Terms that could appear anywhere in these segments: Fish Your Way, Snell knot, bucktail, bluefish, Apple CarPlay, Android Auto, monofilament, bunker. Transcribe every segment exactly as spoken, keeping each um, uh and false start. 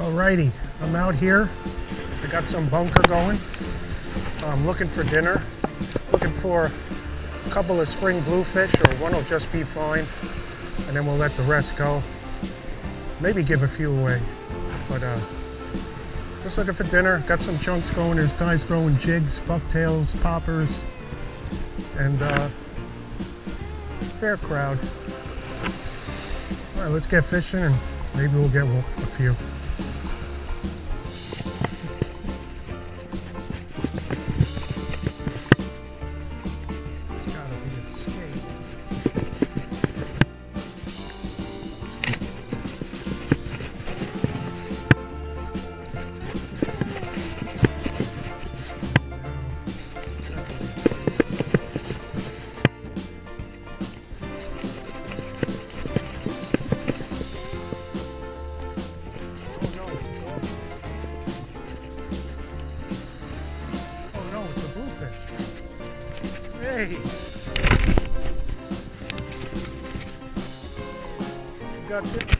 Alrighty, I'm out here. I got some bunker going. I'm looking for dinner. Looking for a couple of spring bluefish, or one will just be fine. And then we'll let the rest go. Maybe give a few away. But uh, just looking for dinner. Got some chunks going. There's guys throwing jigs, bucktails, poppers, and uh, fair crowd. All right, let's get fishing and maybe we'll get a few. Hey. Got this.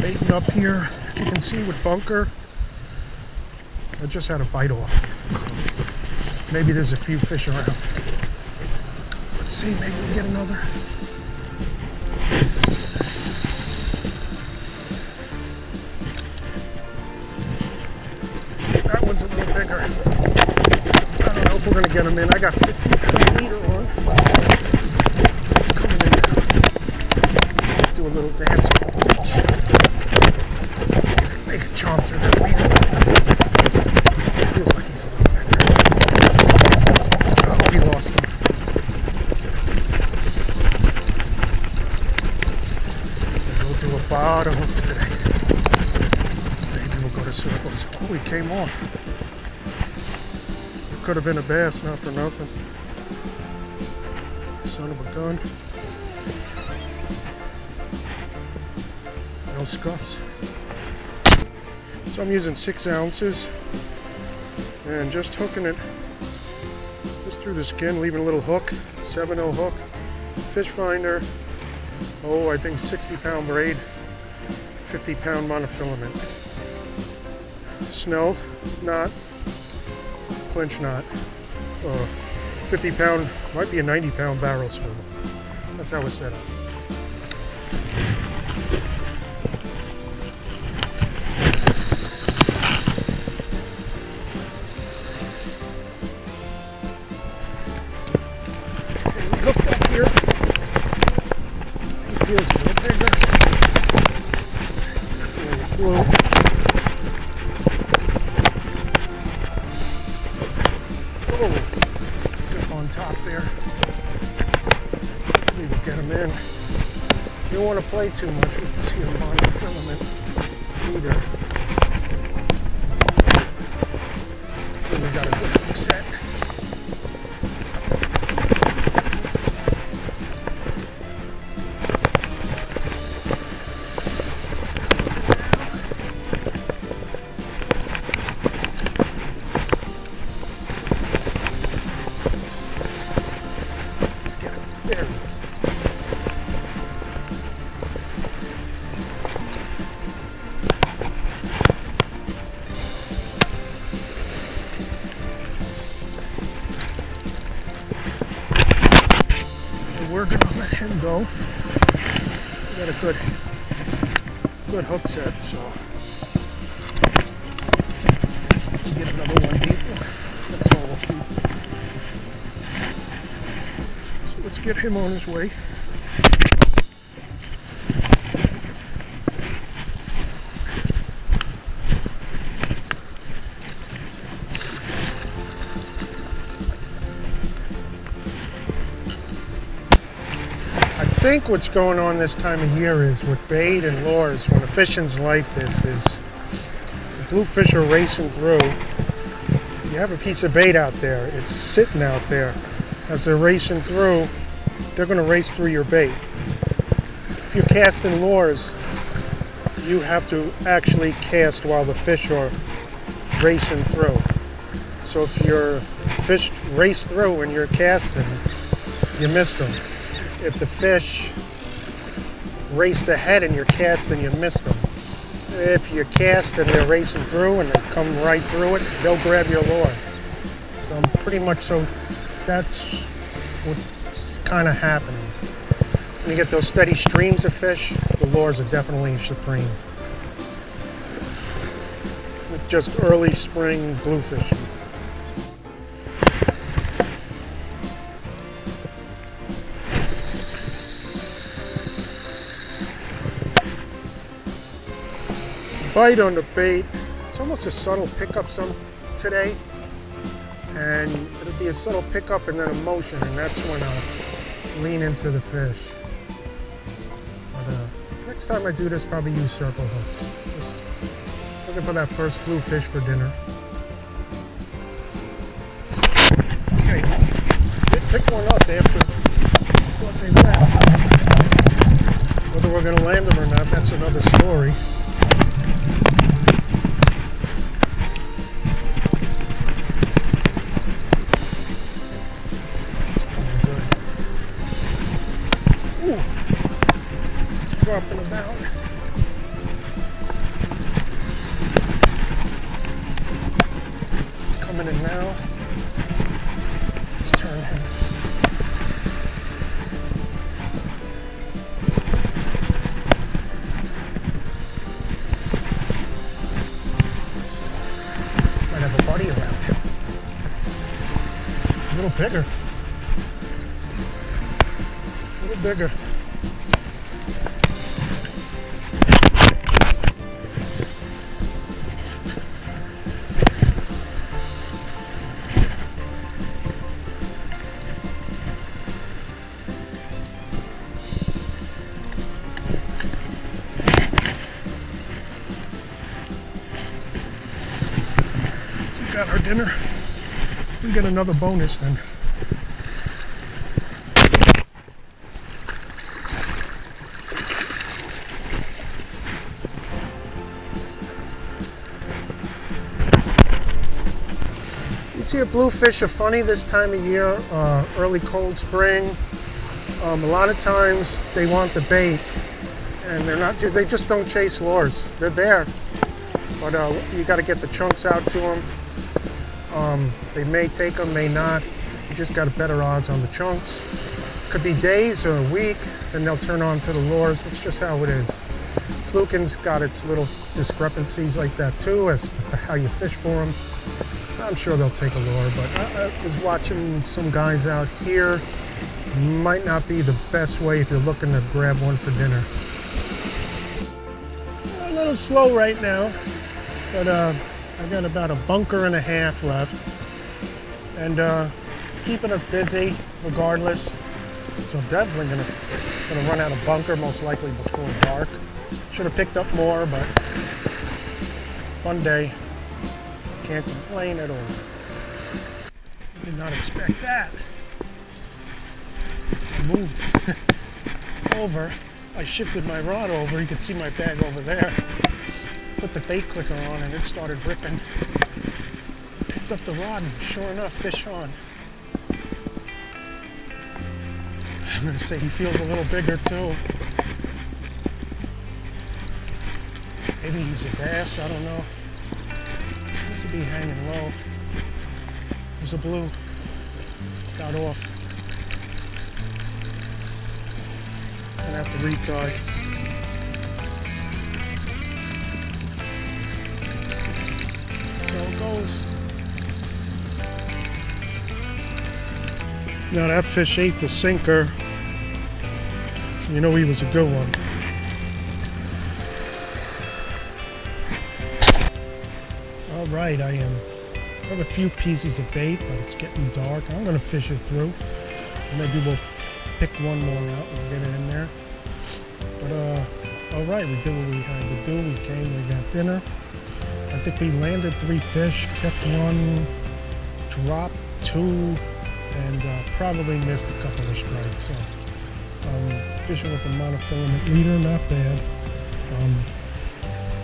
Baiting up here, as you can see, with bunker. I just had a bite off. So maybe there's a few fish around. Let's see, maybe we get another. That one's a little bigger. I don't know if we're going to get them in. I got fifteen pound leader on. It's coming in now. Do a little dance on the beach. They can chomp through their leader. It feels like he's a little bigger. I hope he lost him. Maybe we'll do a bottom hooks today. Maybe we'll go to circles. Oh, he came off. It could have been a bass, not for nothing. Son of a gun. No scuffs. So I'm using six ounces and just hooking it just through the skin, leaving a little hook, seven oh hook, fish finder, oh I think sixty pound braid, fifty pound monofilament, snell knot, clinch knot, uh, fifty pound, might be a ninety pound barrel swivel. That's how it's set up. You don't want to play too much with this here monofilament either. Then we got a good hook set. got a good, good hook set, so we'll get another one here. That's all we'll keep. So let's get him on his way. I think what's going on this time of year is with bait and lures, when the fishing's like this, is the bluefish are racing through. You have a piece of bait out there, it's sitting out there. As they're racing through, they're going to race through your bait. If you're casting lures, you have to actually cast while the fish are racing through. So if your fish race through and you're casting, you missed them. If the fish raced ahead and you're casting, you missed them. If you cast and they're racing through and they come right through it, they'll grab your lure. So I'm pretty much so that's what's kind of happening. When you get those steady streams of fish, the lures are definitely supreme. It's just early spring bluefishing. Bite on the bait, it's almost a subtle pickup some today, and it'll be a subtle pickup and then a motion, and that's when I'll lean into the fish. But, uh, next time I do this, probably use circle hooks. Just looking for that first bluefish for dinner. Okay, I did pick one up after I thought they left. Whether we're going to land them or not, that's another story. Dropping about. Coming in now. Let's turn him. Might have a buddy around him. A little bigger. A little bigger. Got our dinner. We get another bonus then. You see, a bluefish are funny this time of year, uh, early cold spring. Um, a lot of times they want the bait, and they're not. They just don't chase lures. They're there, but uh, you got to get the chunks out to them. Um, they may take them, may not. You just got better odds on the chunks. Could be days or a week, then they'll turn on to the lures. It's just how it is. Fluking's got its little discrepancies like that too, as to how you fish for them. I'm sure they'll take a lure, but I, I was watching some guys out here. Might not be the best way if you're looking to grab one for dinner. A little slow right now, but uh, I've got about a bunker and a half left, and uh, keeping us busy regardless. So definitely gonna, gonna run out of bunker most likely before dark. Should have picked up more, but fun day. Can't complain at all. I did not expect that. I moved over. I shifted my rod over. You can see my bag over there. Put the bait clicker on and it started ripping. Picked up the rod and sure enough, fish on. I'm gonna say he feels a little bigger too. Maybe he's a bass, I don't know. Seems to be hanging low. There's a blue. Got off. Gonna have to retie. goes. Now that fish ate the sinker, so you know he was a good one. All right, I am. I have a few pieces of bait, but it's getting dark. I'm gonna fish it through. Maybe we'll pick one more out and get it in there. But uh, all right, we did what we had to do. We came, we got dinner. I think we landed three fish, kept one, dropped two, and uh, probably missed a couple of strikes. So, um, fishing with the monofilament leader, not bad. Um,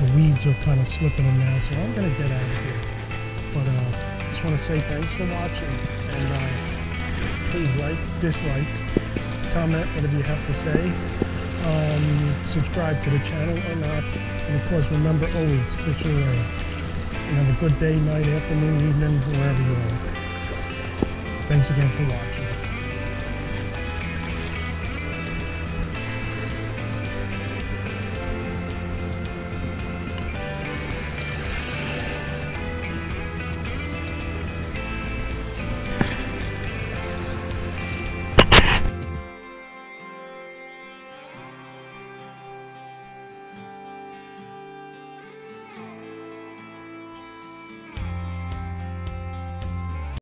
the weeds are kind of slipping in now, so I'm gonna get out of here. But I uh, just want to say thanks for watching, and uh, please like, dislike, comment whatever you have to say. Um, subscribe to the channel or not, and of course remember always, fish your way, and have a good day, night, afternoon, evening, wherever you are. Thanks again for watching.